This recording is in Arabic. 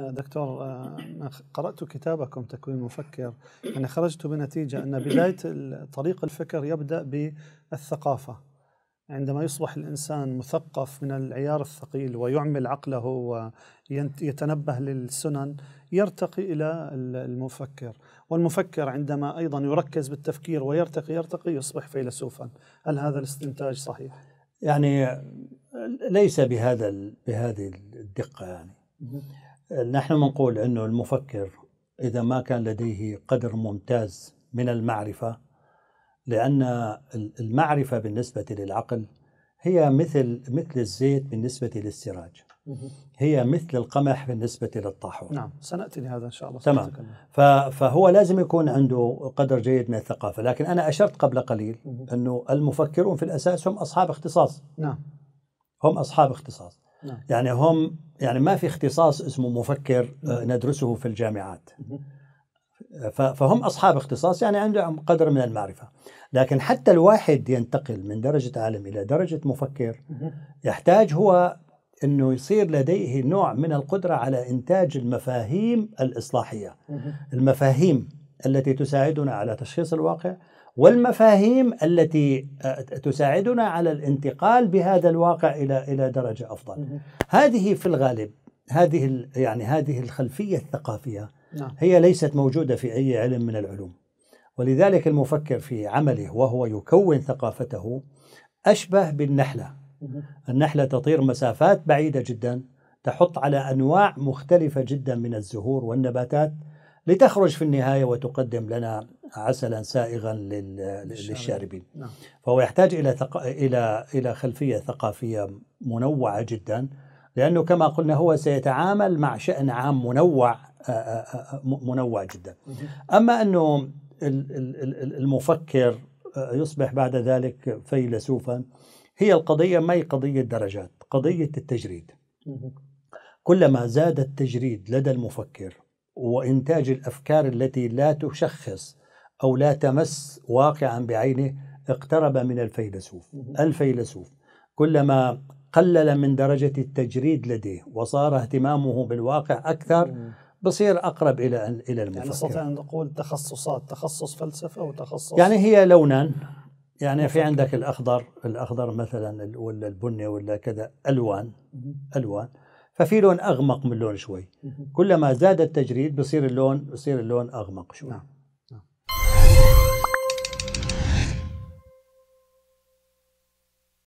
دكتور، قرأت كتابكم تكوين مفكر، يعني خرجت بنتيجة أن بداية طريق الفكر يبدأ بالثقافة. عندما يصبح الإنسان مثقف من العيار الثقيل ويعمل عقله ويتنبه للسنن يرتقي إلى المفكر، والمفكر عندما أيضا يركز بالتفكير ويرتقي يصبح فيلسوفا. هل هذا الاستنتاج صحيح؟ يعني ليس بهذه الدقة. يعني نحن نقول أنه المفكر إذا ما كان لديه قدر ممتاز من المعرفة، لأن المعرفة بالنسبة للعقل هي مثل الزيت بالنسبة للسراج، هي مثل القمح بالنسبة للطاحون. نعم، سنأتي لهذا إن شاء الله. تمام. فهو لازم يكون عنده قدر جيد من الثقافة، لكن أنا أشرت قبل قليل أنه المفكرون في الأساس هم أصحاب اختصاص. نعم، هم أصحاب اختصاص. نعم. يعني هم ما في اختصاص اسمه مفكر ندرسه في الجامعات، فهم أصحاب اختصاص يعني عندهم قدر من المعرفة. لكن حتى الواحد ينتقل من درجة عالم إلى درجة مفكر يحتاج هو أنه يصير لديه نوع من القدرة على إنتاج المفاهيم الإصلاحية، المفاهيم التي تساعدنا على تشخيص الواقع، والمفاهيم التي تساعدنا على الانتقال بهذا الواقع إلى درجة أفضل. هذه في الغالب هذه الخلفية الثقافية هي ليست موجودة في أي علم من العلوم، ولذلك المفكر في عمله وهو يكون ثقافته أشبه بالنحلة. النحلة تطير مسافات بعيدة جدا، تحط على أنواع مختلفة جدا من الزهور والنباتات لتخرج في النهاية وتقدم لنا عسلا سائغا للشاربين. نعم. فهو يحتاج إلى خلفية ثقافية منوعة جدا، لأنه كما قلنا هو سيتعامل مع شأن عام منوع جدا. أما أنه المفكر يصبح بعد ذلك فيلسوفا، هي القضية ما هي قضية درجات، قضية التجريد. كلما زاد التجريد لدى المفكر وإنتاج الأفكار التي لا تشخص أو لا تمس واقعا بعينه اقترب من الفيلسوف. الفيلسوف كلما قلل من درجة التجريد لديه وصار اهتمامه بالواقع أكثر بصير أقرب إلى المفكر. يعني نستطيع أن نقول تخصصات، تخصص فلسفة وتخصص، يعني هي لونان، يعني في عندك الأخضر مثلا ولا البني ولا كذا، ألوان. ففي لون أغمق من لون شوي، كلما زاد التجريد بصير اللون أغمق شوي.